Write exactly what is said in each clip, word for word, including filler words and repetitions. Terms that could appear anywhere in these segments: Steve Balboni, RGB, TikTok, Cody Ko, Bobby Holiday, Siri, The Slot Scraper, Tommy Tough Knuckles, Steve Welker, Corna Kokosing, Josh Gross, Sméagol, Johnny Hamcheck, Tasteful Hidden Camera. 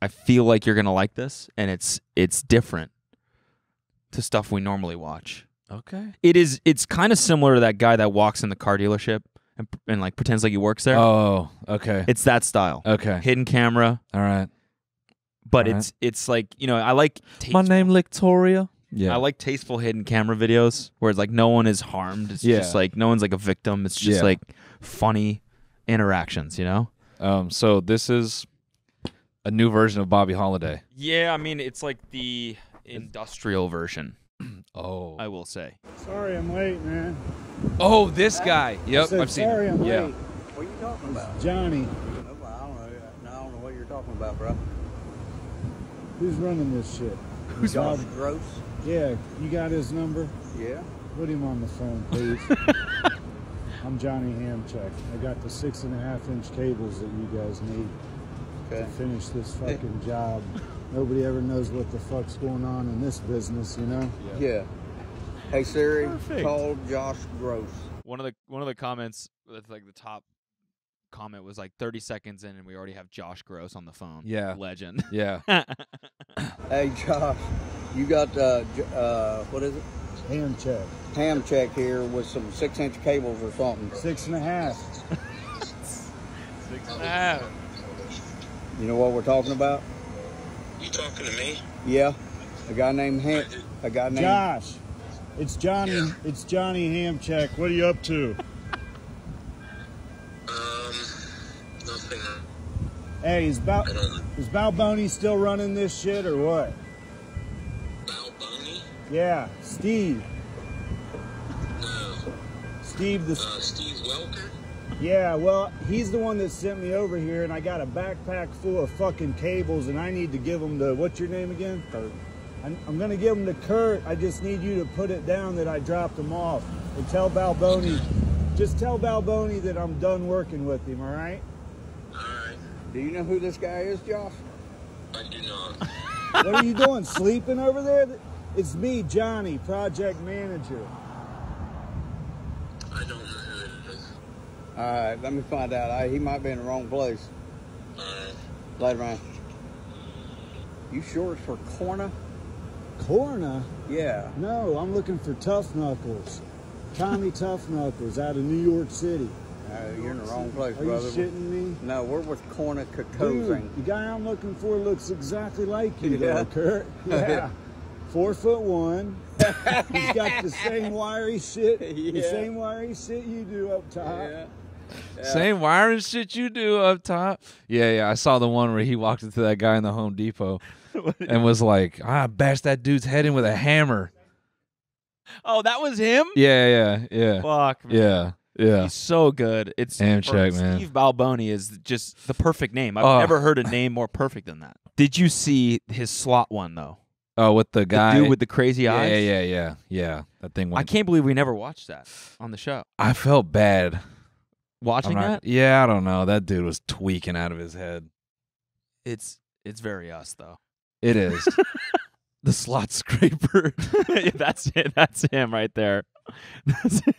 I feel like you're gonna like this, and it's it's different to stuff we normally watch. Okay. It is. It's kind of similar to that guy that walks in the car dealership and and like pretends like he works there. Oh, okay. It's that style. Okay. Hidden camera. All right. But All it's right. it's like, you know, I like tasteful. My name Victoria. Yeah. I like tasteful hidden camera videos where it's like no one is harmed. It's yeah. just like no one's like a victim. It's just yeah. like funny interactions, you know? Um. So this is a new version of Bobby Holiday. Yeah, I mean it's like the industrial version. Oh, I will say. Sorry, I'm late, man. Oh, this guy. Yep, I said, I've seen. Sorry, him. I'm yeah. late. What are you talking about, Johnny? I don't know. I don't know what you're talking about, bro. Who's running this shit? Who's Josh Gross? Yeah, you got his number? Yeah. Put him on the phone, please. I'm Johnny Hamcheck. I got the six and a half inch cables that you guys need okay. to finish this fucking job. Nobody ever knows what the fuck's going on in this business, you know? Yeah. yeah. Hey Siri, Perfect. call Josh Gross. One of the one of the comments, that's like the top comment, was like thirty seconds in and we already have Josh Gross on the phone. Yeah. Legend. Yeah. Hey Josh, you got uh, uh what is it? Hamcheck. Hamcheck here with some six inch cables or something. Six and a half. Six and a half. You know what we're talking about? You talking to me? Yeah, a guy named Ham. A guy named Josh. It's Johnny. Yeah. It's Johnny Hamcheck. What are you up to? Um, nothing. Hey, is Bal is Balboni still running this shit or what? Balboni? Yeah, Steve. No. Steve the. Uh, Steve Welker. Yeah, well, he's the one that sent me over here, and I got a backpack full of fucking cables, and I need to give them to, what's your name again? Kurt. I'm, I'm going to give them to Kurt. I just need you to put it down that I dropped them off. And tell Balboni, just tell Balboni that I'm done working with him, all right? All right. Do you know who this guy is, Josh? I do not. What are you doing, sleeping over there? It's me, Johnny, project manager. I don't know. All right, let me find out. I, he might be in the wrong place. Uh, Later on. You sure it's for Corna? Corna? Yeah. No, I'm looking for Tough Knuckles. Tommy Tough Knuckles out of New York City. Uh, you're in the wrong place, Are brother. Are you shitting me? No, we're with Corna Kokosing. The guy I'm looking for looks exactly like you, yeah. though, Kurt. Yeah. Four foot one. He's got the same wiry shit. Yeah. The same wiry shit you do up top. Yeah. Yeah. Same wiring shit you do up top. Yeah, yeah. I saw the one where he walked into that guy in the Home Depot and was like, I bashed that dude's head in with a hammer. Oh, that was him? Yeah, yeah, yeah. Fuck, man. Yeah, yeah. He's so good. It's Hamcheck, man. Steve Balboni is just the perfect name. I've oh. never heard a name more perfect than that. Did you see his slot one, though? Oh, with the guy. The dude with the crazy yeah, eyes? Yeah, yeah, yeah. Yeah, that thing went. I can't believe we never watched that on the show. I felt bad. Watching not, that? Yeah, I don't know. That dude was tweaking out of his head. It's it's very us though. It is. The slot scraper. Yeah, that's it. That's him right there. That's him.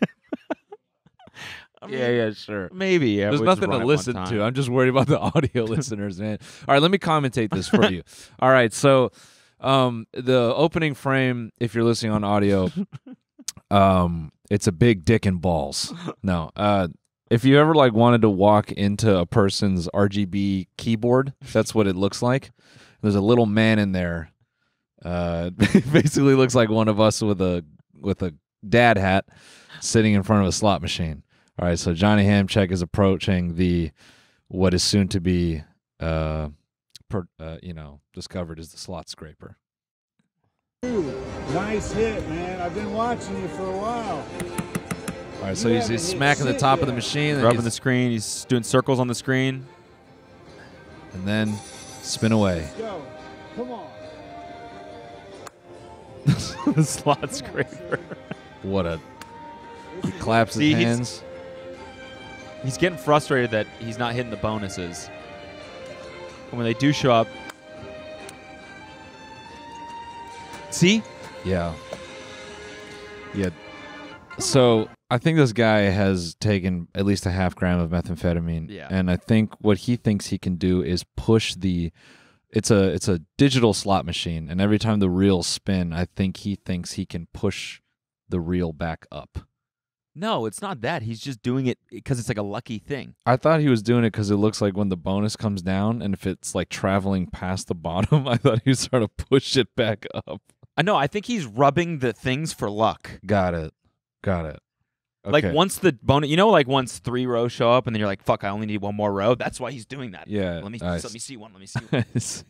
I mean, yeah, yeah, sure. Maybe. Yeah, there's nothing to listen to. I'm just worried about the audio listeners, man. All right, let me commentate this for you. All right, so um, the opening frame, if you're listening on audio, um, it's a big dick and balls. No. Uh, If you ever like wanted to walk into a person's R G B keyboard, that's what it looks like. There's a little man in there. Uh, it basically looks like one of us with a with a dad hat sitting in front of a slot machine. All right, so Johnny Hamcheck is approaching the what is soon to be uh, per, uh, you know, discovered as the slot scraper. Ooh, nice hit, man. I've been watching you for a while. All right, so he's, he's smacking the top of the machine. Rubbing the screen. He's doing circles on the screen. And then spin away. Go. Come on. The slot scraper. What a... He claps his hands. He's, he's getting frustrated that he's not hitting the bonuses. And when they do show up... See? Yeah. Yeah. So... I think this guy has taken at least a half gram of methamphetamine, yeah. and I think what he thinks he can do is push the it's a it's a digital slot machine, and every time the reels spin, I think he thinks he can push the reel back up. No, it's not that. He's just doing it because it's like a lucky thing. I thought he was doing it because it looks like when the bonus comes down and if it's like traveling past the bottom, I thought he was trying to push it back up. I know. I think he's rubbing the things for luck. Got it. Got it. Okay. Like once the bonus, you know, like once three rows show up and then you're like, fuck, I only need one more row. That's why he's doing that. Yeah. Let me, I, let me see one. Let me see one. See.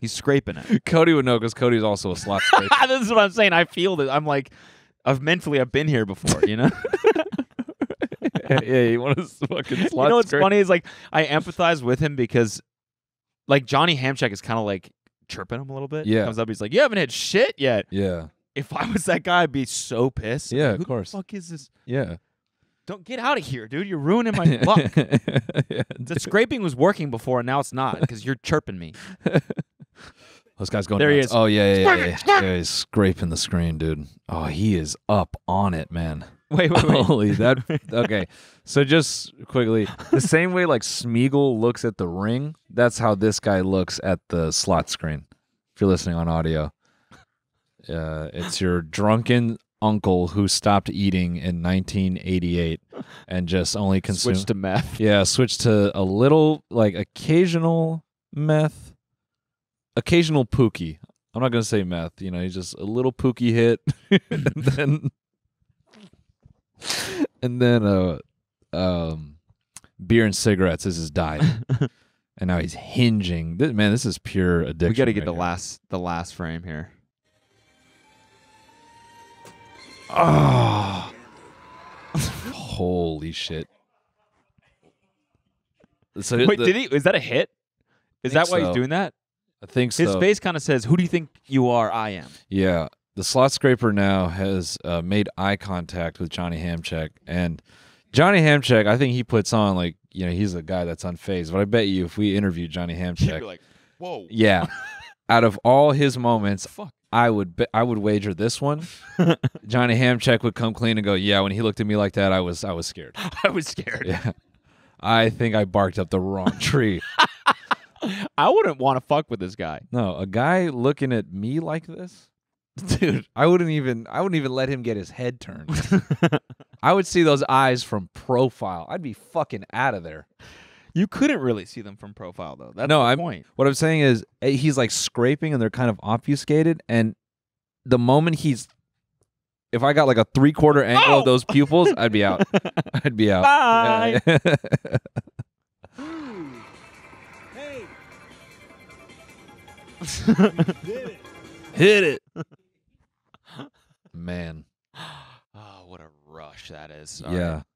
He's scraping it. Cody would know because Cody's also a slot scraper. This is what I'm saying. I feel that. I'm like... I've mentally, I've been here before, you know? yeah, yeah, you want to fucking slot. You know what's screen? funny is, like, I empathize with him because, like, Johnny Hamcheck is kind of, like, chirping him a little bit. Yeah. He comes up, he's like, you haven't hit shit yet. Yeah. If I was that guy, I'd be so pissed. Yeah, like, of course. Who the fuck is this? Yeah. Don't get out of here, dude. You're ruining my luck. yeah, the scraping was working before, and now it's not because you're chirping me. This guy's going there nuts. He is. Oh, yeah, yeah, yeah, yeah. yeah. He's scraping the screen, dude. Oh, he is up on it, man. Wait, wait, wait. Holy, that... Okay, so just quickly, the same way, like, Sméagol looks at the ring, that's how this guy looks at the slot screen, if you're listening on audio. Uh, it's your drunken uncle who stopped eating in nineteen eighty-eight and just only consumed... Switched to meth. Yeah, switched to a little, like, occasional meth. Occasional pookie. I'm not going to say meth. You know, he's just a little pookie hit. and then, and then uh, um, beer and cigarettes is his diet. And now he's hinging. This, man, this is pure addiction. We got to get right the, last, the last frame here. Oh. Holy shit. So Wait, the, did he? Is that a hit? Is that why so. he's doing that? I think so. His face kind of says, who do you think you are? I am. Yeah. The slot scraper now has uh, made eye contact with Johnny Hamcheck. And Johnny Hamcheck, I think he puts on, like, you know, he's a guy that's unfazed. But I bet you if we interviewed Johnny Hamcheck. You'd be like, whoa. Yeah. Out of all his moments, fuck. I would be, I would wager this one. Johnny Hamcheck would come clean and go, yeah, when he looked at me like that, I was I was scared. I was scared. Yeah. I think I barked up the wrong tree. I wouldn't want to fuck with this guy. No, a guy looking at me like this, dude. I wouldn't even. I wouldn't even let him get his head turned. I would see those eyes from profile. I'd be fucking out of there. You couldn't really see them from profile, though. That's no, the I'm, point. What I'm saying is, he's like scraping, and they're kind of obfuscated. And the moment he's, if I got like a three quarter angle oh! of those pupils, I'd be out. I'd be out. Bye. Yeah, yeah. Hit it. Man. Oh, what a rush that is. All yeah. Right.